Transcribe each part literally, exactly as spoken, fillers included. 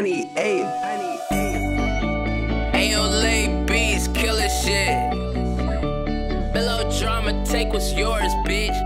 ninety-eight. Ayoley beats, killer shit. Milodrama, take what's yours, bitch.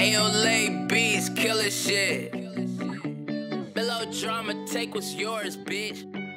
Ayoley beats, killer shit. Milodrama, take what's yours, bitch.